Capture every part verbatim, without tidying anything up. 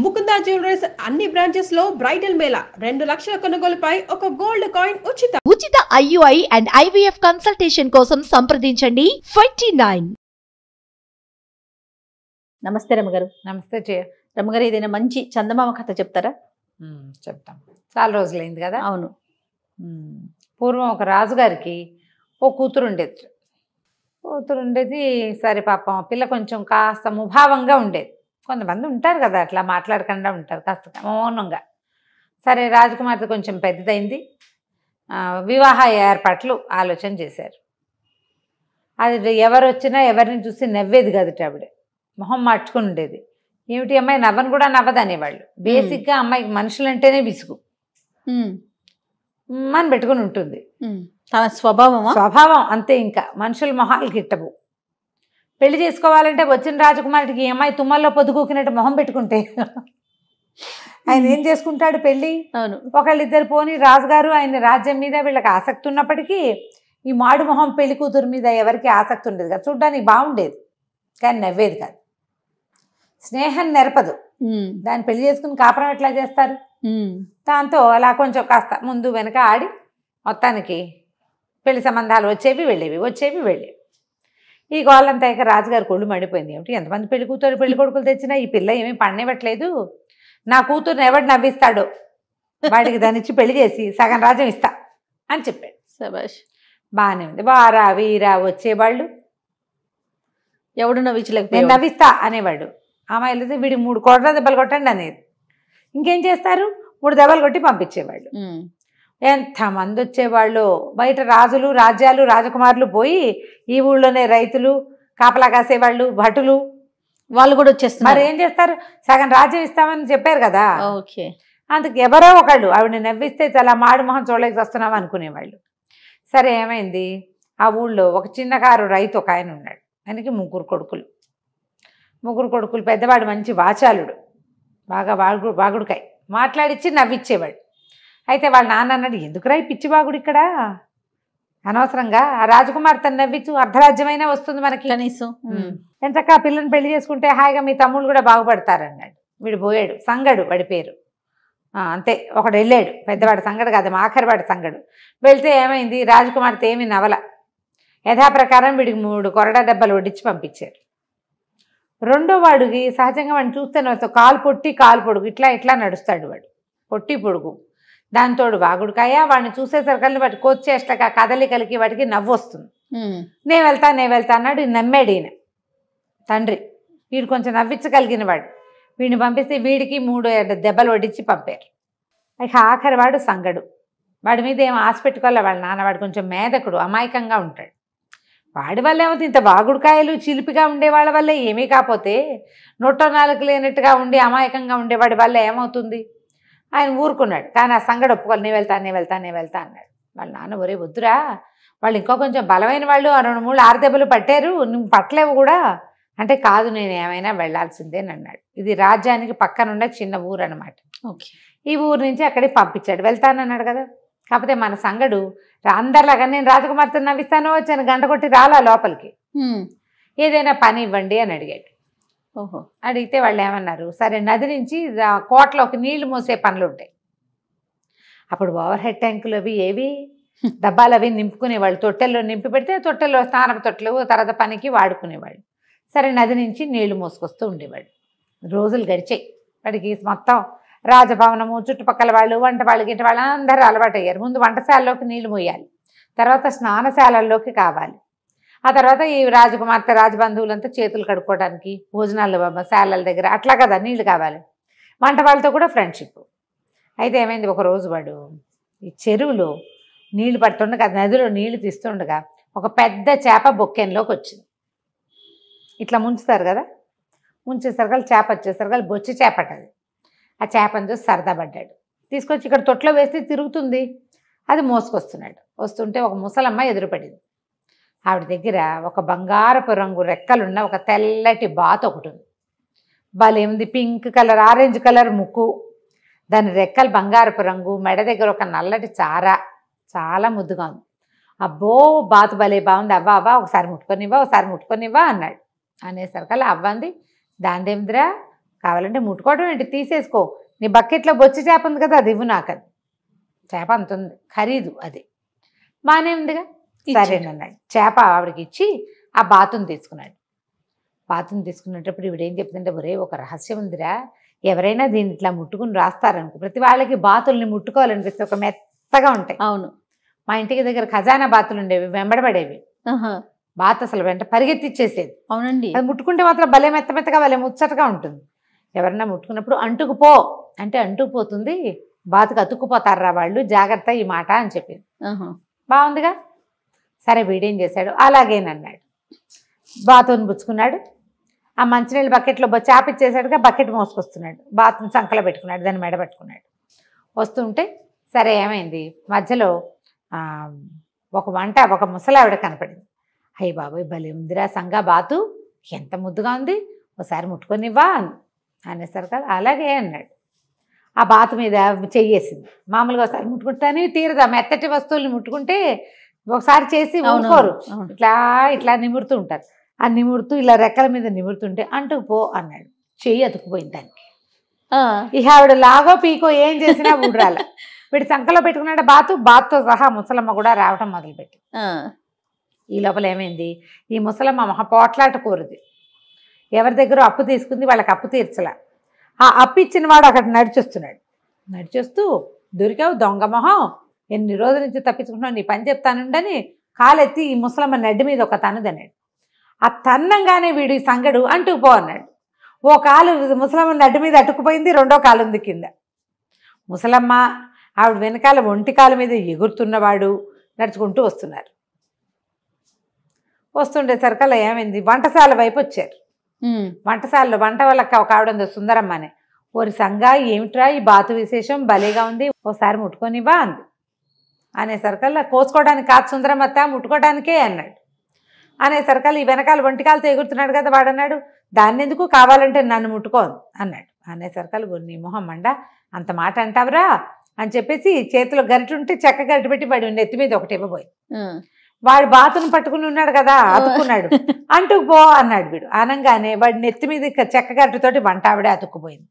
Mukunda jewellers అన్ని branches లో bridal mela రెండు లక్షల కొనుగోలుపై ఒక గోల్డ్ కాయిన్ ఉచితం ఉచిత ఐయుఐ అండ్ ఐవిఎఫ్ కన్సల్టేషన్ కోసం సంప్రదించండి ఐదు తొమ్మిది. నమస్తే రమగారు. నమస్తే జయ. రమగారు, ఏదైనా మంచి చందమామ కథ చెప్తారా? చెప్తాం. చాలా రోజులైంది కదా. అవును. పూర్వం ఒక రాజుగారికి ఓ కూతురు ఉండేది. కూతురు ఉండేది సరే పాపం పిల్ల కొంచెం కాస్త ముభావంగా ఉండేది. కొంతమంది ఉంటారు కదా అట్లా మాట్లాడకుండా ఉంటారు కాస్త మౌనంగా. సరే రాజకుమార్తె కొంచెం పెద్దదైంది, వివాహ ఏర్పాట్లు ఆలోచన చేశారు. అది ఎవరు వచ్చినా ఎవరిని చూసి నవ్వేది కాదుట, ఆవిడ మొహం మార్చుకుని ఉండేది. ఏమిటి అమ్మాయి నవ్వను కూడా నవ్వదనేవాళ్ళు. బేసిక్గా అమ్మాయికి మనుషులంటేనే విసుగు, మన పెట్టుకుని ఉంటుంది తన స్వభావం స్వభావం అంతే. ఇంకా మనుషుల మొహాలు గిట్టవు. పెళ్లి చేసుకోవాలంటే వచ్చిన రాజకుమారుడికి ఈ అమ్మాయి తుమ్మల్లో పొద్దుకూకినట్టు మొహం పెట్టుకుంటే ఆయన ఏం చేసుకుంటాడు పెళ్ళి? అవును. ఒకళ్ళిద్దరు పోని రాజుగారు ఆయన రాజ్యం మీద వీళ్ళకి ఆసక్తి ఉన్నప్పటికీ ఈ మాడు మొహం పెళ్లి కూతురు మీద ఎవరికి ఆసక్తి ఉండేది కాదు. చూడ్డానికి బాగుండేది కానీ నవ్వేది కాదు, స్నేహం నెరపదు. దాన్ని పెళ్లి చేసుకుని కాపురం ఎట్లా చేస్తారు? దాంతో అలా కొంచెం కాస్త ముందు వెనక ఆడి మొత్తానికి పెళ్లి సంబంధాలు వచ్చేవి వెళ్ళేవి వచ్చేవి వెళ్ళేవి. ఈ గోళ్ళంతా ఇక రాజుగారు కొళ్ళు మండిపోయింది. ఏమిటి ఎంతమంది పెళ్లి కూతురు పెళ్లి కొడుకులు తెచ్చినా ఈ పిల్ల ఏమీ పండనివ్వట్లేదు, నా కూతురుని ఎవడు నవ్విస్తాడో వాడికి దాన్ని ఇచ్చి పెళ్లి చేసి సగం రాజ్యం ఇస్తా అని చెప్పాడు. సబాష్, బాగానే ఉంది. వారా వీరా వచ్చేవాళ్ళు, ఎవడు నవ్వించలేదు. నేను నవ్విస్తా అనేవాడు. అమ్మాయిలతో వీడి మూడు కోట్ల దెబ్బలు కొట్టండి అనేది. ఇంకేం చేస్తారు, మూడు దెబ్బలు కొట్టి పంపించేవాళ్ళు. ఎంతమంది వచ్చేవాళ్ళు, బయట రాజులు రాజ్యాలు రాజకుమారులు పోయి ఈ ఊళ్ళోనే రైతులు కాపలా కాసేవాళ్ళు భటులు వాళ్ళు కూడా వచ్చేస్తారు. మరి ఏం చేస్తారు, సగం రాజ్యం ఇస్తామని చెప్పారు కదా. ఓకే, అందుకు ఎవరో ఒకళ్ళు ఆవిడ నవ్విస్తే చాలా మాడు మొహం చూడలేక వస్తున్నాం అనుకునేవాళ్ళు. సరే ఏమైంది, ఆ ఊళ్ళో ఒక చిన్నకారు రైతు ఒక ఆయన ఉన్నాడు. ఆయనకి ముగ్గురు కొడుకులు ముగ్గురు కొడుకులు పెద్దవాడు మంచి వాచాలుడు, బాగా వాగు వాగుడికాయ మాట్లాడిచ్చి నవ్విచ్చేవాడు. అయితే వాళ్ళ నాన్న అన్నాడు, ఎందుకురా ఈ పిచ్చిబాగుడు ఇక్కడ అనవసరంగా, ఆ రాజకుమార్తె నవ్వించు అర్ధరాజ్యమైనా వస్తుంది మనకి కనీసం, ఎంతకా పిల్లని పెళ్లి చేసుకుంటే హాయిగా మీ తమ్ముళ్ళు కూడా బాగుపడతారు అన్నాడు. వీడు పోయాడు. సంగడు వాడి పేరు. అంతే, ఒకడు వెళ్ళాడు. పెద్దవాడు సంగడు కాదు, మా ఆఖరివాడు సంగడు. వెళితే ఏమైంది, రాజకుమార్తె ఏమి నవల యథాప్రకారం వీడికి మూడు కొరడా డబ్బాలు వడ్డించి పంపించారు. రెండో వాడికి సహజంగా వాడిని చూస్తే కాలు పొట్టి కాలు పొడుగు ఇట్లా ఇట్లా నడుస్తాడు వాడు, పొట్టి పొడుగు. దాంతో వాగుడుకాయ వాడిని చూసేసరికల్ని వాటి కోచ్చేస్తాక కదలికలకి వాటికి నవ్వు వస్తుంది. నేను వెళ్తా నేను వెళ్తా అన్నాడు. ఈయన నమ్మాడు. ఈయన తండ్రి వీడు కొంచెం నవ్వించగలిగిన వాడు. వీడిని పంపిస్తే వీడికి మూడు దెబ్బలు వడ్డించి పంపారు. ఇక ఆఖరి వాడు సంగడు. వాడి మీద ఏం ఆశ పెట్టుకోలే వాళ్ళ నాన్న. వాడు కొంచెం మేధకుడు, అమాయకంగా ఉంటాడు. వాడి వల్ల ఏమవుతుంది, ఇంత వాగుడుకాయలు చిలిపిగా ఉండేవాళ్ళ వల్ల ఏమీ కాకపోతే నోటో నాలుగు లేనట్టుగా ఉండి అమాయకంగా ఉండేవాడి వల్ల ఏమవుతుంది. ఆయన ఊరుకున్నాడు. కానీ ఆ సంగడు ఒప్పుకోవాలి. నేను వెళ్తా నేను వెళ్తా నేను వెళ్తా అన్నాడు. వాళ్ళ నాన్న ఒరే వద్దురా, వాళ్ళు ఇంకా కొంచెం బలమైన వాళ్ళు రెండు మూడు ఆరు దెబ్బలు పట్టారు, నువ్వు పట్టలేవు కూడా అంటే. కాదు నేను ఏమైనా వెళ్లాల్సిందే అన్నాడు. ఇది రాజ్యానికి పక్కనుండే చిన్న ఊరు అనమాట. ఓకే, ఈ ఊరు నుంచి అక్కడికి పంపించాడు. వెళ్తానన్నాడు కదా. కాకపోతే మన సంగడు అందరిలాగా నేను రాజకుమార్తె నవ్విస్తానో వచ్చాను గంట కొట్టి రాలా లోపలికి, ఏదైనా పని ఇవ్వండి అని అడిగాడు. ఓహో, అడిగితే వాళ్ళు ఏమన్నారు, సరే నది నుంచి కోటలోకి నీళ్లు మోసే పనులు ఉంటాయి. అప్పుడు ఓవర్ హెడ్ ట్యాంకులు అవి ఏవి డబ్బాలు అవి నింపుకునేవాళ్ళు, తొట్టెల్లో నింపి పెడితే తొట్టెల్లో స్నానపు తొట్టెలు తర్వాత పనికి వాడుకునేవాళ్ళు. సరే నది నుంచి నీళ్లు మోసుకొస్తూ ఉండేవాడు. రోజులు గడిచాయి. వాడికి మొత్తం రాజభవనము చుట్టుపక్కల వాళ్ళు వంట వాళ్ళు గిట్ట వాళ్ళు అందరూ అలవాటు అయ్యారు. ముందు వంటశాలలోకి నీళ్లు మోయాలి, తర్వాత స్నానశాలల్లోకి కావాలి, ఆ తర్వాత ఈ రాజకుమార్తె రాజబంధువులంతా చేతులు కడుక్కోవడానికి భోజనాలు బాబా శాలల దగ్గర అట్లా కదా నీళ్ళు కావాలి. వంట వాళ్ళతో కూడా ఫ్రెండ్షిప్. అయితే ఏమైంది, ఒకరోజు వాడు ఈ చెరువులో నీళ్లు పడుతుండగా నదిలో నీళ్లు తీస్తుండగా ఒక పెద్ద చేప బొక్కెన్లోకి వచ్చింది. ఇట్లా ముంచుతారు కదా, ముంచేసరికలు చేప వచ్చేసరికలు బొచ్చి చేపట్టది. ఆ చేపను చూసి సరదా పడ్డాడు. తీసుకొచ్చి ఇక్కడ తొట్లో వేస్తే తిరుగుతుంది, అది మోసుకొస్తున్నాడు. వస్తుంటే ఒక ముసలమ్మ ఎదురుపడింది. ఆవిడ దగ్గర ఒక బంగారపు రంగు రెక్కలున్న ఒక తెల్లటి బాత్ ఒకటి ఉంది. భలేముంది, పింక్ కలర్ ఆరెంజ్ కలర్ ముక్కు, దాని రెక్కలు బంగారపు రంగు, మెడ దగ్గర ఒక నల్లటి చార, చాలా ముద్దుగా ఉంది. అబ్బో బాతు భలే బాగుంది, అవ్వ అవ్వ ఒకసారి ముట్టుకొనివ్వా ఒకసారి ముట్టుకొనివ్వా అన్నాడు. అనేసరికల్లా అవ్వంది, దాందేమిద్రా కావాలంటే ముట్టుకోవడం ఏంటి, తీసేసుకో, నీ బకెట్లో బొచ్చి చేప ఉంది కదా అది ఇవ్వు నాకు, అది చేప అంత ఉంది ఖరీదు అది బాగానే ఉందిగా సరేనన్నాడు. చేప ఆవిడకి ఇచ్చి ఆ బాతుని తీసుకున్నాడు. బాతుని తీసుకున్నప్పుడు ఇవిడ ఏం చెప్తుంటే, ఒరే ఒక రహస్యం ఉందిరా, ఎవరైనా దీన్ని ఇట్లా ముట్టుకుని రాస్తారనుకో, ప్రతి వాళ్ళకి బాతుల్ని ముట్టుకోవాలనిపిస్తే ఒక మెత్తగా ఉంటాయి. అవును, మా ఇంటికి దగ్గర ఖజానా బాతులు ఉండేవి, వెంబడబడేవి, బాత అసలు వెంట పరిగెత్తిచ్చేసేది. అవునండి, అది ముట్టుకుంటే మాత్రం భలే మెత్త మెత్తగా భలే ముచ్చటగా ఉంటుంది. ఎవరన్నా ముట్టుకున్నప్పుడు అంటుకుపో అంటే అంటుకుపోతుంది, బాతుకు అతుక్కుపోతారా వాళ్ళు, జాగ్రత్త ఈ మాట అని చెప్పింది. బాగుందిగా, సరే వీడేం చేశాడు, అలాగేనన్నాడు. బాతుని పుచ్చుకున్నాడు, ఆ మంచినీళ్ళ బకెట్లో చేపచ్చేసాడుగా, బకెట్ మోసుకొస్తున్నాడు, బాతుని సంకలో పెట్టుకున్నాడు, దాన్ని మెడ పెట్టుకున్నాడు. వస్తుంటే సరే ఏమైంది, మధ్యలో ఒక వంట ఒక ముసలావిడ కనపడింది. అయ్యి బాబోయ్ భలే ఉందిరా సంగా బాతు, ఎంత ముద్దుగా ఉంది, ఒకసారి ముట్టుకొనివ్వా అని అనేసారు కదా. అలాగే అన్నాడు. ఆ బాతు మీద చెయ్యేసింది. మామూలుగా ఒకసారి ముట్టుకుంటానే తీరదా, మెత్తటి వస్తువుల్ని ముట్టుకుంటే ఒకసారి చేసి ఊరుకోరు, ఇట్లా ఇట్లా నిమురుతూ ఉంటారు. ఆ నిమురుతూ ఇలా రెక్కల మీద నిమురుతుంటే అంటుకుపో అన్నాడు. చెయ్యి అతుక్కుపోయింది దానికి. ఇక ఆవిడ లాగో పీకో ఏం చేసినా ఊడ్రాల. వీడు సంకలో పెట్టుకున్నాడు బాతు, బాతుతో సహా ముసలమ్మ కూడా రావటం మొదలుపెట్టి. ఈ లోపల ఏమైంది, ఈ ముసలమ్మ మహా పోట్లాట కోరుది, ఎవరి దగ్గర అప్పు తీసుకుంది, వాళ్ళకి అప్పు తీర్చలా. ఆ అప్పు ఇచ్చిన వాడు అక్కడ నడిచొస్తున్నాడు. నడిచొస్తూ దొరికావు దొంగ మొహం, ఎన్ని రోజుల నుంచి తప్పించుకుంటున్నావు, నీ పని చెప్తానుండని కాలెత్తి ఈ ముసలమ్మ నడ్డి మీద ఒక తన్నదన్నాడు. ఆ తన్నంగానే వీడు సంగడు అంటుకుపో అన్నాడు. ఓ కాలు ముసలమ్మ నడ్డి మీద అట్టుకుపోయింది, రెండో కాలు ఉంది కింద. ముసలమ్మ ఆవిడ వెనకాల ఒంటి కాలు మీద ఎగురుతున్నవాడు నడుచుకుంటూ వస్తున్నారు. వస్తుండే సరికల్లా ఏమైంది, వంటశాల వైపు వచ్చారు. వంటశాలలో వంట వాళ్ళకి ఒక ఆవిడందో సుందరమ్మ అని. ఓరి సంగా ఏమిట్రా ఈ బాతు విశేషం, భలేగా ఉంది, ఓసారి ముట్టుకొనివ్వా అంది. అనేసరికల్లా కోసుకోవడానికి కాదు సుందరమత్త, ముట్టుకోవడానికే అన్నాడు. అనేసరికల్లా ఈ వెనకాల వంటికాలతో ఎగురుతున్నాడు కదా వాడు అన్నాడు, దాన్ని ఎందుకు, కావాలంటే నన్ను ముట్టుకోను అన్నాడు. అనేసరికల్లా గుర్ని మొహం మండ అంత మాట అంటావురా అని చెప్పేసి చేతిలో గరిటె ఉంటే చెక్క గరిటె పెట్టి వాడు నెత్తి మీద ఒకటి ఇవ్వబోయి, వాడు బాతును పట్టుకుని ఉన్నాడు కదా అతుక్కున్నాడు. అంటుకుపో అన్నాడు వీడు. అనంగానే వాడి నెత్తి మీద చెక్క గరిటతోటి వంట ఆవిడే అతుక్కుపోయింది.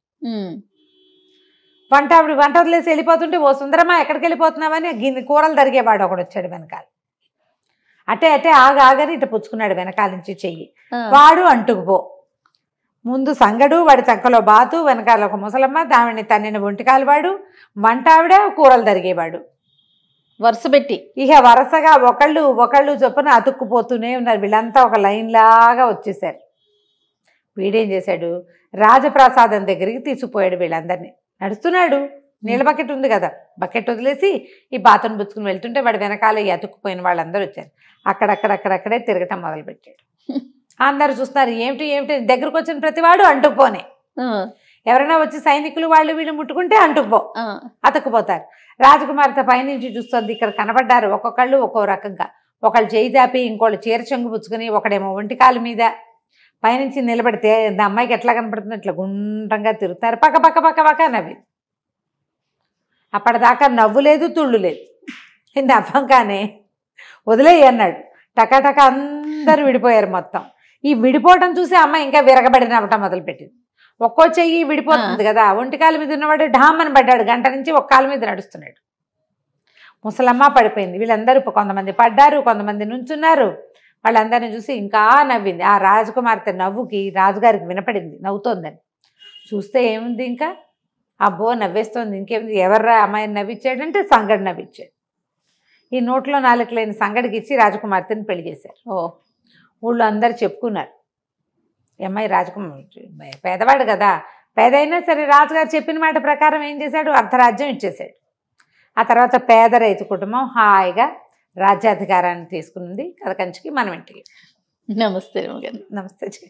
వంట ఆవిడ వంట వదిలేసి వెళ్ళిపోతుంటే, ఓ సుందరమా ఎక్కడికి వెళ్ళిపోతున్నావని గిన్నె కూరలు తరిగేవాడు ఒకడు వచ్చాడు వెనకాల. అటే అటే ఆగా ఆగని ఇట పుచ్చుకున్నాడు వెనకాల నుంచి చెయ్యి. వాడు అంటుకుపో, ముందు సంగడు, వాడి చక్కలో బాతు, వెనకాల ఒక ముసలమ్మ, దావిని తన్నిన ఒంటికాలు వాడు, వంట ఆవిడ, కూరలు తరిగేవాడు, వరుస పెట్టి ఇక వరుసగా ఒకళ్ళు ఒకళ్ళు చొప్పున అతుక్కుపోతూనే ఉన్నారు. వీళ్ళంతా ఒక లైన్ లాగా వచ్చేసారు. వీడేం చేశాడు, రాజప్రాసాదం దగ్గరికి తీసుకుపోయాడు వీళ్ళందరినీ. నడుస్తున్నాడు, నీళ్ళ బకెట్ ఉంది కదా, బకెట్ వదిలేసి ఈ బాతును పుచ్చుకుని వెళ్తుంటే వాడు వెనకాల ఈ అతుక్కుపోయిన వాళ్ళందరూ వచ్చారు. అక్కడక్కడక్కడక్కడే తిరగటం మొదలుపెట్టాడు. అందరు చూస్తున్నారు, ఏమిటి ఏమిటి, దగ్గరకు వచ్చిన ప్రతి వాడు అంటుకుపోనే. ఎవరైనా వచ్చి సైనికులు వాళ్ళు వీళ్ళు ముట్టుకుంటే అంటుకుపో, అతుక్కుపోతారు. రాజకుమార్తె పైనుంచి చూస్తుంది, ఇక్కడ కనబడ్డారు ఒక్కొక్కళ్ళు ఒక్కో రకంగా. ఒకళ్ళు చేయి దాపి, ఇంకోళ్ళు చీర చెంగు పుచ్చుకుని, ఒకడేమో ఒంటికాల మీద పైనుంచి నిలబడితే అమ్మాయికి ఎట్లా కనపడుతుంది, ఇట్లా గుండ్రంగా తిరుగుతారు. పక్క పక్క పక్క పక్క నవ్వి, అప్పటిదాకా నవ్వు లేదు తుళ్ళు లేదు. నవ్వంగానే వదిలేయి అన్నాడు. టకాటక అందరూ విడిపోయారు మొత్తం. ఈ విడిపోవటం చూసి అమ్మాయి ఇంకా విరగబడి నవ్వటం మొదలుపెట్టింది. ఒక్కో చెయ్యి విడిపోతుంది కదా, ఒంటికాల మీద ఉన్నవాడు ఢామని పడ్డాడు, గంట నుంచి ఒక్క కాలు మీద నడుస్తున్నాడు. ముసలమ్మ పడిపోయింది. వీళ్ళందరూ కొంతమంది పడ్డారు, కొంతమంది నుంచున్నారు. వాళ్ళందరినీ చూసి ఇంకా నవ్వింది. ఆ రాజకుమార్తె నవ్వుకి రాజుగారికి వినపడింది, నవ్వుతోందని. చూస్తే ఏముంది, ఇంకా అబ్బో నవ్వేస్తోంది, ఇంకేముంది, ఎవర్రా అమ్మాయిని నవ్విచ్చాడంటే సంగడు నవ్విచ్చాడు. ఈ నోట్లో నాలుగు లేని సంగడికి ఇచ్చి రాజకుమార్తెని పెళ్లి చేశారు. ఓ ఊళ్ళో అందరు చెప్పుకున్నారు, అమ్మాయి రాజకుమారి పేదవాడు కదా, పేదైనా సరే రాజుగారు చెప్పిన మాట ప్రకారం ఏం చేశాడు, అర్ధరాజ్యం ఇచ్చేశాడు. ఆ తర్వాత పేద రైతు కుటుంబం హాయిగా రాజ్యాధికారాన్ని తీసుకునింది. కథకంచికి మనం ఇంటికి. నమస్తే నమస్తే.